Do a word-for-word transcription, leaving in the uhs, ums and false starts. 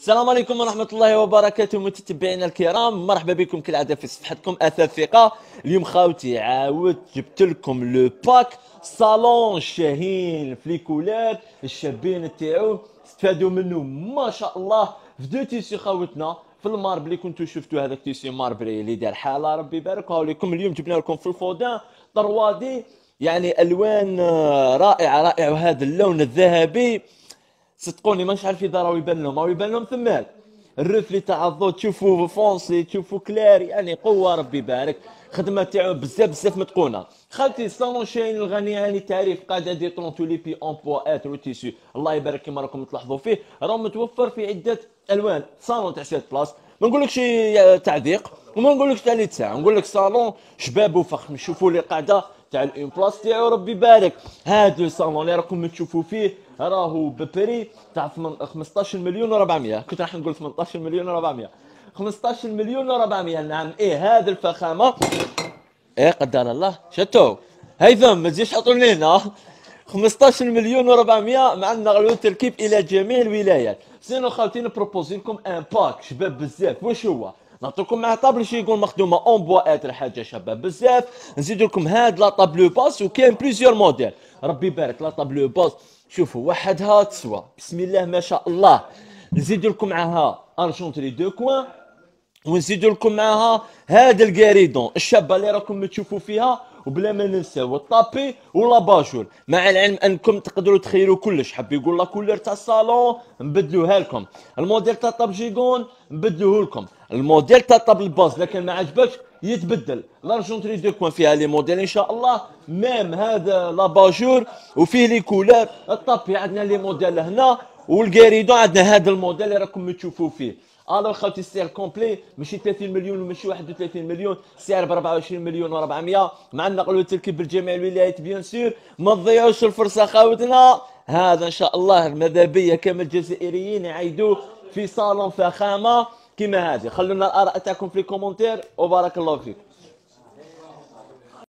السلام عليكم ورحمة الله وبركاته متتبعينا الكرام، مرحبا بكم كالعادة في صفحتكم أثاث الثقة. اليوم خاوتي عاود جبت لكم لو باك صالون شاهين فليكولات. الشابين تاعو استفادوا منه ما شاء الله في دو تيسيو خاوتنا في الماربل اللي كنتو شفتوا، هذاك تيسيو ماربري اللي دار حاله ربي يبارك لكم. اليوم جبنا لكم في الفودان طروادي، يعني الوان رائعه رائعه، وهذا اللون الذهبي صدقوني مانيش عارف اذا راهو يبان لهم، راهو يبان لهم ثماك الرفلي تاع الضوء، تشوفوا فونسي تشوفوا كلاري، يعني قوه ربي يبارك. الخدمه تاعو بزاف بزاف متقونه خالتي. صالون شاهين الغني يعني تعريف قاعده دي طونتو لي بي امبواات وتيسيو الله يبارك، كيما راكم تلاحظوا فيه راه متوفر في عده الوان. صالون تاع سيت بلاص، ما نقولكش تعذيق وما نقولكش تاع لي تساع، نقول لك صالون شباب وفخم. شوفوا لي قاعده تاع الان بلاص تاعو ربي يبارك. هاد الصالون اللي راكم تشوفوا فيه راهو ببري تاع خمسطاش مليون و أربعمية، كنت راح نقول ثمنطاش مليون و أربعمية، خمسطاش مليون و أربعمية. نعم ايه هذا الفخامه، ايه قدر الله شتو هيثم ما تجيش حطوا لنا خمسطاش مليون و أربعمية مع نغلو تركيب الى جميع الولايات. سينو خاوتي نبروبوزي لكم ان باك شباب بزاف. واش هو؟ نعطيكم مع طابل شي يقول مخدومه اون بواات، الحاجه شباب بزاف. نزيد لكم هاد لا طابلو باس، وكاين بليزيور موديل ربي يبارك. لا طابلو باس شوفوا وحدها تسوى بسم الله ما شاء الله. نزيد لكم معها ارجونتري دو كوان، ونزيد لكم معها هذا الكاريدون الشابه اللي راكم تشوفوا فيها، وبلا ما ننساو الطابي ولا باشور. مع العلم انكم تقدروا تخيروا كلش، حاب يقول لا كولور تاع الصالون نبدلوها لكم، الموديل تاع طابجيكون نبدلوه لكم، الموديل تاع طابل باز لكن ما عجبكش يتبدل. لارجونتري دو كوان فيها لي موديل ان شاء الله، ميم هذا لاباجور وفيه لي كولور. الطابي عندنا لي موديل هنا، والكاريدون عندنا هذا الموديل اللي راكم تشوفوا فيه. الو خاوتي السعر كومبلي ماشي ثلاثين مليون وماشي واحد وثلاثين مليون، السعر ب أربعة وعشرين مليون و أربعمية مع نقلو تركيب بالجميع الولايات بيان سور. ما تضيعوش الفرصه خاوتنا، هذا ان شاء الله ماذا بيا كامل الجزائريين يعيدوه في صالون فخامه كيما هذه. خلونا الاراء تاعكم في الكومنتير وبارك الله فيك.